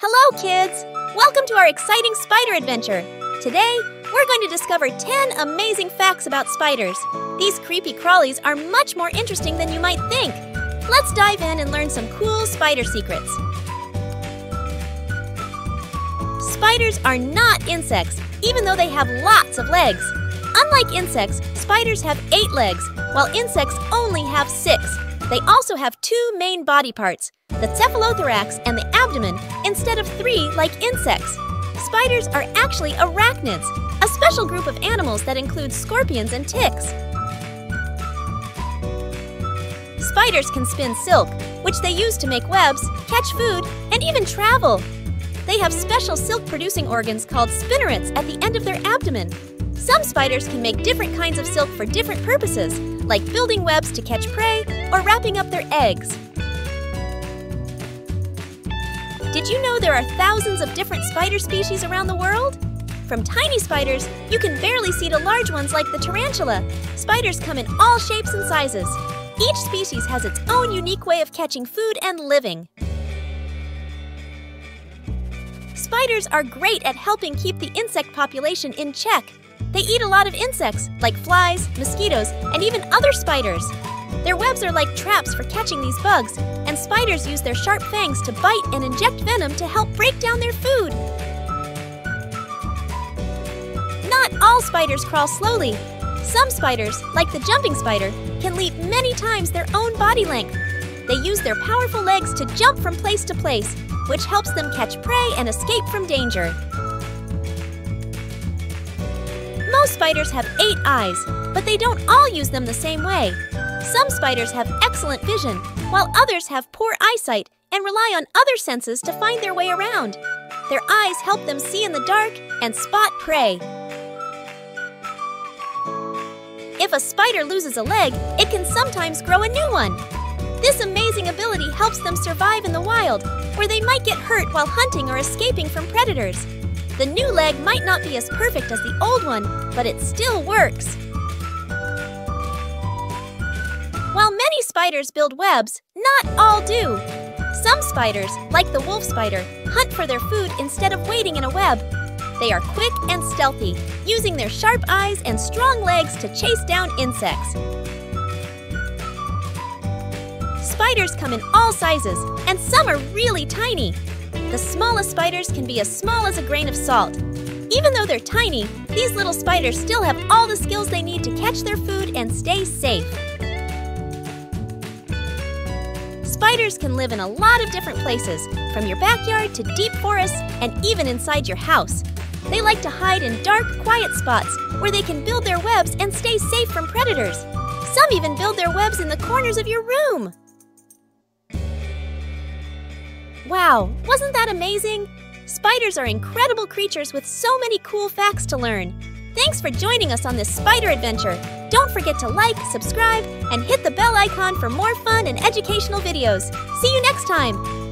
Hello, kids! Welcome to our exciting spider adventure! Today, we're going to discover 10 amazing facts about spiders. These creepy crawlies are much more interesting than you might think. Let's dive in and learn some cool spider secrets. Spiders are not insects, even though they have lots of legs. Unlike insects, spiders have 8 legs, while insects only have 6. They also have 2 main body parts, the cephalothorax and the abdomen, instead of 3 like insects. Spiders are actually arachnids, a special group of animals that includes scorpions and ticks. Spiders can spin silk, which they use to make webs, catch food, and even travel. They have special silk-producing organs called spinnerets at the end of their abdomen. Some spiders can make different kinds of silk for different purposes, like building webs to catch prey or wrapping up their eggs. Did you know there are thousands of different spider species around the world? From tiny spiders you can barely see to large ones like the tarantula. Spiders come in all shapes and sizes. Each species has its own unique way of catching food and living. Spiders are great at helping keep the insect population in check. They eat a lot of insects, like flies, mosquitoes, and even other spiders. Their webs are like traps for catching these bugs, and spiders use their sharp fangs to bite and inject venom to help break down their food. Not all spiders crawl slowly. Some spiders, like the jumping spider, can leap many times their own body length. They use their powerful legs to jump from place to place, which helps them catch prey and escape from danger. Most spiders have 8 eyes, but they don't all use them the same way. Some spiders have excellent vision, while others have poor eyesight and rely on other senses to find their way around. Their eyes help them see in the dark and spot prey. If a spider loses a leg, it can sometimes grow a new one. This amazing ability helps them survive in the wild, where they might get hurt while hunting or escaping from predators. The new leg might not be as perfect as the old one, but it still works. While many spiders build webs, not all do. Some spiders, like the wolf spider, hunt for their food instead of waiting in a web. They are quick and stealthy, using their sharp eyes and strong legs to chase down insects. Spiders come in all sizes, and some are really tiny. The smallest spiders can be as small as a grain of salt. Even though they're tiny, these little spiders still have all the skills they need to catch their food and stay safe. Spiders can live in a lot of different places, from your backyard to deep forests and even inside your house. They like to hide in dark, quiet spots where they can build their webs and stay safe from predators. Some even build their webs in the corners of your room. Wow, wasn't that amazing? Spiders are incredible creatures with so many cool facts to learn. Thanks for joining us on this spider adventure. Don't forget to like, subscribe, and hit the bell icon for more fun and educational videos. See you next time!